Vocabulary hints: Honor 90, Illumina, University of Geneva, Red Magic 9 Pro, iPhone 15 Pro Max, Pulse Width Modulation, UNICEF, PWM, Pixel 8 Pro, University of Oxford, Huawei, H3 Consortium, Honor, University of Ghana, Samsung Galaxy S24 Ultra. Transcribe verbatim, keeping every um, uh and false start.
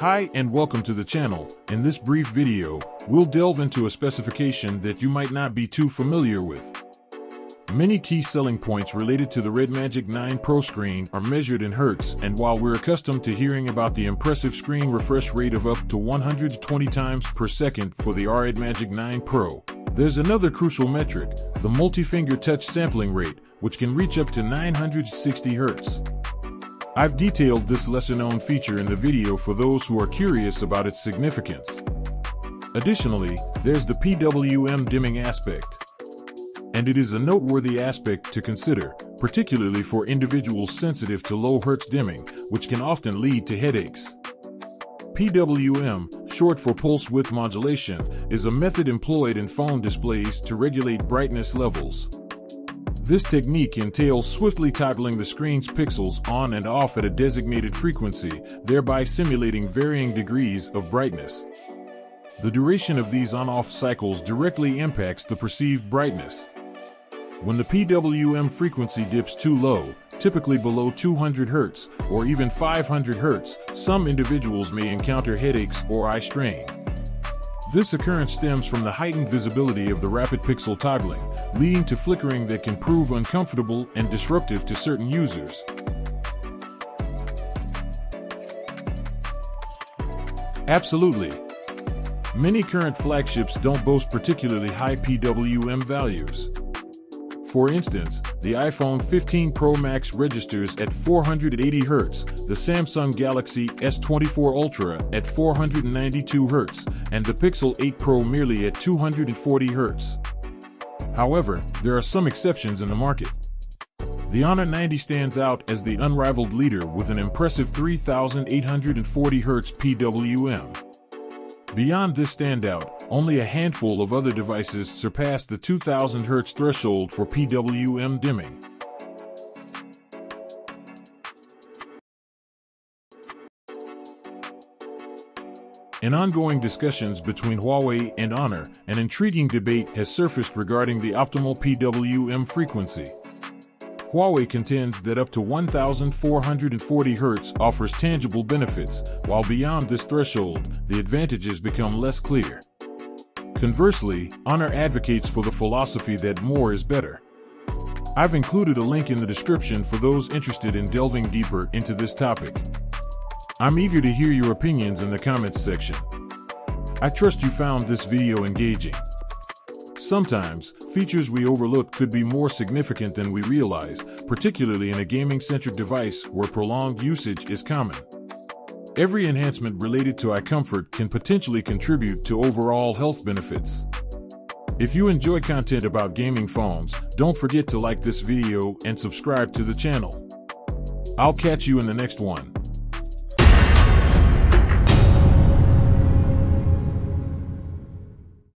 Hi and welcome to the channel. In this brief video, we'll delve into a specification that you might not be too familiar with. Many key selling points related to the Red Magic nine Pro screen are measured in hertz, and while we're accustomed to hearing about the impressive screen refresh rate of up to one hundred twenty times per second for the Red Magic nine Pro, there's another crucial metric, the multi-finger touch sampling rate, which can reach up to nine hundred sixty hertz. I've detailed this lesser-known feature in the video for those who are curious about its significance. Additionally, there's the P W M dimming aspect. And it is a noteworthy aspect to consider, particularly for individuals sensitive to low hertz dimming, which can often lead to headaches. P W M, short for Pulse Width Modulation, is a method employed in phone displays to regulate brightness levels. This technique entails swiftly toggling the screen's pixels on and off at a designated frequency, thereby simulating varying degrees of brightness. The duration of these on-off cycles directly impacts the perceived brightness. When the P W M frequency dips too low, typically below two hundred hertz or even five hundred hertz, some individuals may encounter headaches or eye strain. This occurrence stems from the heightened visibility of the rapid pixel toggling, leading to flickering that can prove uncomfortable and disruptive to certain users. Absolutely. Many current flagships don't boast particularly high P W M values. For instance, the iPhone fifteen Pro Max registers at four hundred eighty hertz, the Samsung Galaxy S twenty-four Ultra at four hundred ninety-two hertz, and the Pixel eight Pro merely at two hundred forty hertz. However, there are some exceptions in the market. The Honor ninety stands out as the unrivaled leader with an impressive three thousand eight hundred forty hertz P W M. Beyond this standout, only a handful of other devices surpass the two thousand hertz threshold for P W M dimming. In ongoing discussions between Huawei and Honor, an intriguing debate has surfaced regarding the optimal P W M frequency. Huawei contends that up to one thousand four hundred forty hertz offers tangible benefits, while beyond this threshold, the advantages become less clear. Conversely, Honor advocates for the philosophy that more is better. I've included a link in the description for those interested in delving deeper into this topic. I'm eager to hear your opinions in the comments section. I trust you found this video engaging. Sometimes, features we overlook could be more significant than we realize, particularly in a gaming-centric device where prolonged usage is common. Every enhancement related to eye comfort can potentially contribute to overall health benefits. If you enjoy content about gaming phones, don't forget to like this video and subscribe to the channel. I'll catch you in the next one.